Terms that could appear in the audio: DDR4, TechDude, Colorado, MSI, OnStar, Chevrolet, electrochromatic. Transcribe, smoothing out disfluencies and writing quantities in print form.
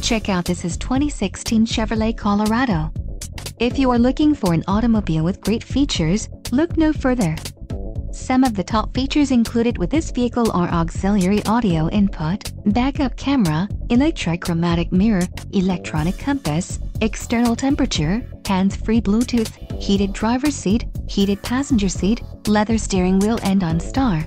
Check out this 2016 Chevrolet Colorado. If you are looking for an automobile with great features, look no further. Some of the top features included with this vehicle are auxiliary audio input, backup camera, electrochromatic mirror, electronic compass, external temperature, hands-free Bluetooth, heated driver's seat, heated passenger seat, leather steering wheel and OnStar.